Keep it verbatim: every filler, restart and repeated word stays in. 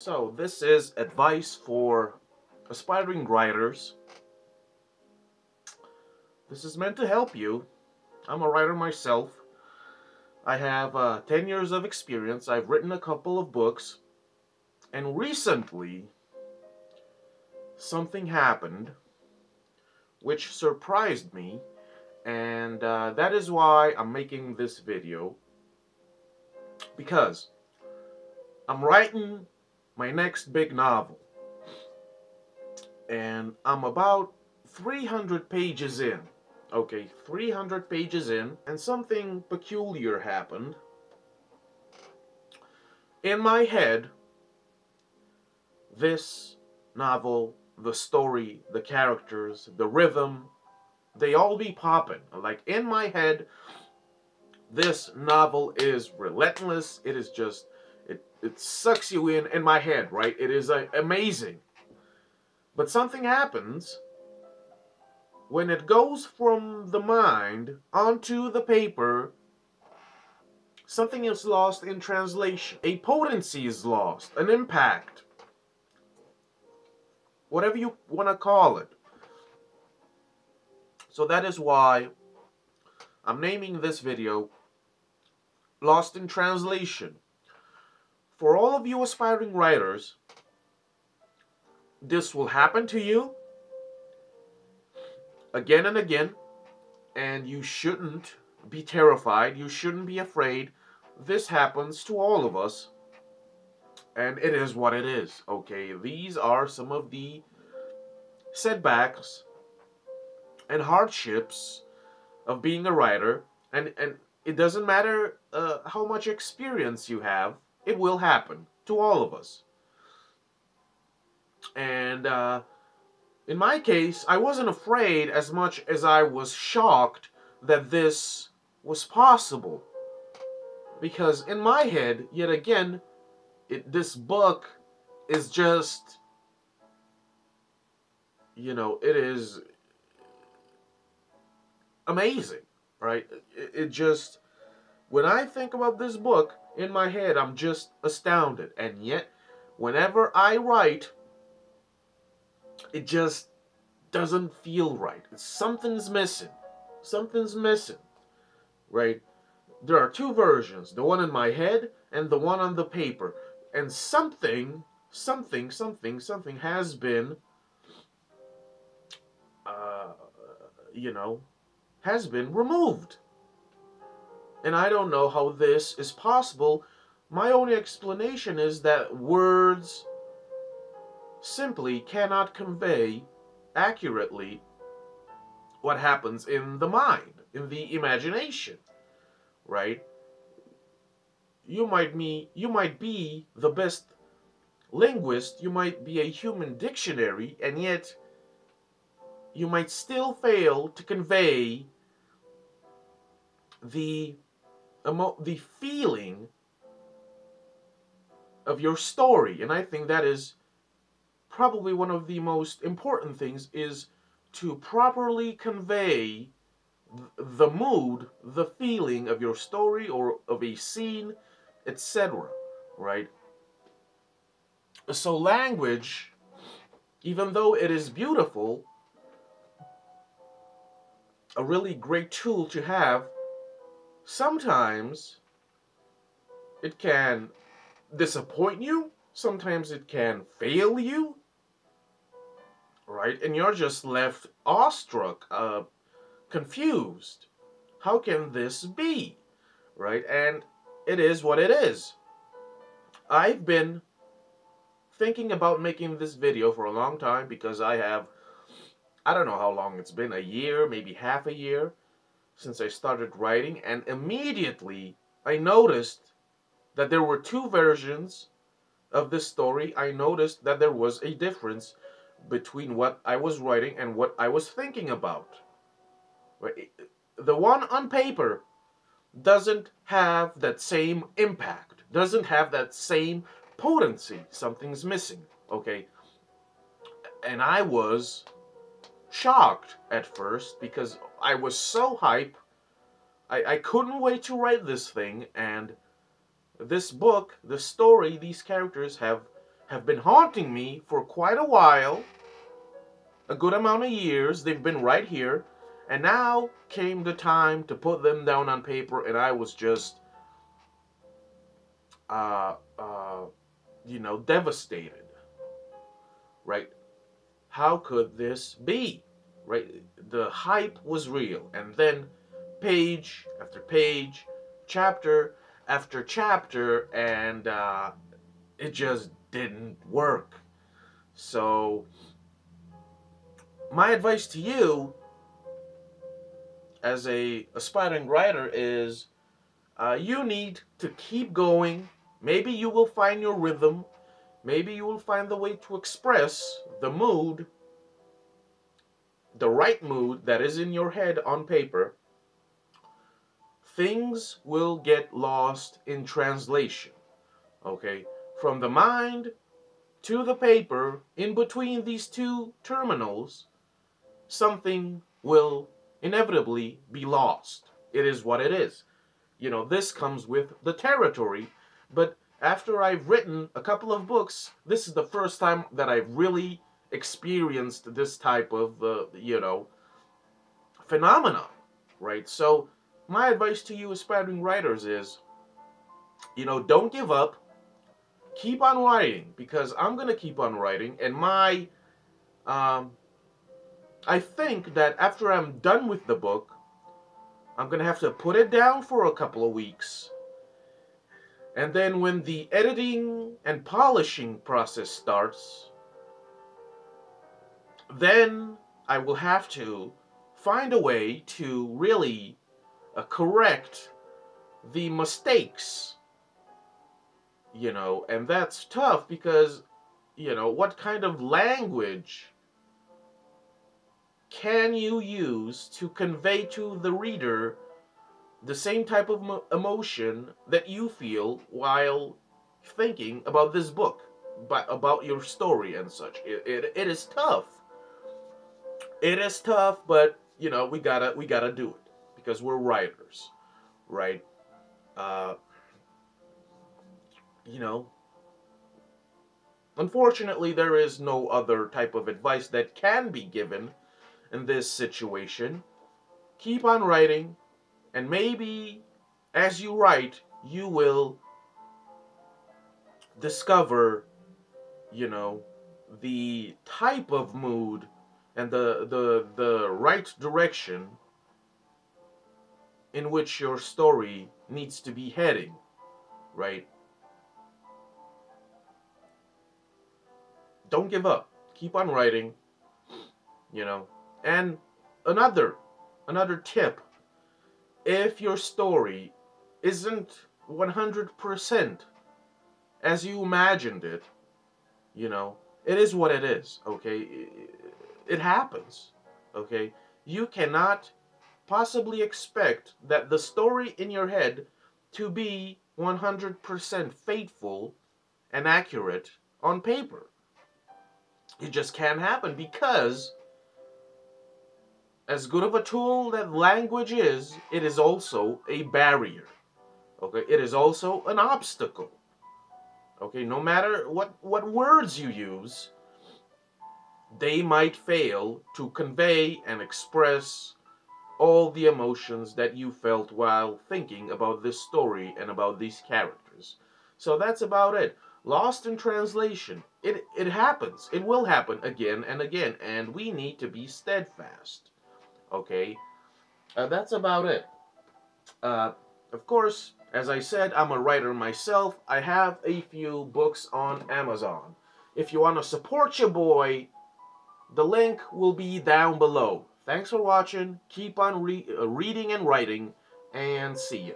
So this is advice for aspiring writers. This is meant to help you. I'm a writer myself. I have uh, ten years of experience. I've written a couple of books. And recently, something happened which surprised me. And uh, that is why I'm making this video. Because I'm writing my next big novel. And I'm about three hundred pages in. Okay, three hundred pages in. And something peculiar happened. In my head, this novel, the story, the characters, the rhythm, they all be popping. Like, in my head, this novel is relentless. It is just, it, it sucks you in, in my head, right? It is uh, amazing. But something happens when it goes from the mind onto the paper. Something is lost in translation. A potency is lost, an impact, whatever you want to call it. So that is why I'm naming this video Lost in Translation. For all of you aspiring writers, this will happen to you again and again, and you shouldn't be terrified. You shouldn't be afraid. This happens to all of us, and it is what it is. Okay, these are some of the setbacks and hardships of being a writer, and and it doesn't matter uh, how much experience you have. It will happen to all of us. And uh, in my case, I wasn't afraid as much as I was shocked that this was possible, because in my head, yet again, it, this book is just, you know, it is amazing, right? It, it just, when I think about this book, in my head, I'm just astounded. And yet, whenever I write, it just doesn't feel right. Something's missing. Something's missing, right? There are two versions, the one in my head and the one on the paper. And something, something, something, something has been, uh, you know, has been removed. And I don't know how this is possible. My only explanation is that words simply cannot convey accurately what happens in the mind, in the imagination, right? You might be, you might be the best linguist, you might be a human dictionary, and yet you might still fail to convey the, emo the feeling of your story. And I think that is probably one of the most important things, is to properly convey the mood, the feeling of your story or of a scene, et cetera, right? So language, even though it is beautiful, a really great tool to have, sometimes it can disappoint you, sometimes it can fail you, right? And you're just left awestruck, uh, confused. How can this be, right? And it is what it is. I've been thinking about making this video for a long time, because I have, I don't know how long it's been, a year, maybe half a year, since I started writing. And immediately I noticed that there were two versions of this story. I noticed that there was a difference between what I was writing and what I was thinking about. The one on paper doesn't have that same impact, doesn't have that same potency. Something's missing, okay? And I was shocked at first, because I was so hype. I, I couldn't wait to write this thing, and this book, the story, these characters have have been haunting me for quite a while, a good amount of years. They've been right here, and now came the time to put them down on paper, and I was just, uh, uh, you know, devastated, right? How could this be, right? The hype was real, and then page after page, chapter after chapter, and uh, it just didn't work. So my advice to you as a aspiring writer is uh, you need to keep going. Maybe you will find your rhythm. Maybe you will find the way to express the mood, the right mood that is in your head on paper. Things will get lost in translation, okay? From the mind to the paper, in between these two terminals, something will inevitably be lost. It is what it is. You know, this comes with the territory, but after I've written a couple of books, this is the first time that I've really experienced this type of, uh, you know, phenomenon, right? So my advice to you aspiring writers is, you know, don't give up. Keep on writing, because I'm going to keep on writing. And my, um, I think that after I'm done with the book, I'm going to have to put it down for a couple of weeks. And then when the editing and polishing process starts, then I will have to find a way to really Uh, correct the mistakes, you know, and that's tough because, you know, what kind of language can you use to convey to the reader the same type of mo emotion that you feel while thinking about this book, but about your story and such? It, it, it is tough. It is tough, but, you know, we gotta, we gotta do it. Because we're writers, right? Uh, you know, unfortunately, there is no other type of advice that can be given in this situation. Keep on writing, and maybe as you write, you will discover, you know, the type of mood and the, the, the right direction in which your story needs to be heading, right? Don't give up. Keep on writing, you know. And another, another tip, if your story isn't one hundred percent as you imagined it, you know, it is what it is, okay? It happens, okay? You cannot possibly expect that the story in your head to be one hundred percent faithful and accurate on paper. It just can't happen, because as good of a tool that language is, it is also a barrier. Okay, it is also an obstacle. Okay, no matter what, what words you use, they might fail to convey and express all the emotions that you felt while thinking about this story and about these characters. So that's about it. Lost in translation. It, it happens. It will happen again and again. And we need to be steadfast. Okay? Uh, that's about it. Uh, of course, as I said, I'm a writer myself. I have a few books on Amazon. If you want to support your boy, the link will be down below. Thanks for watching. Keep on re- uh, reading and writing, and see ya.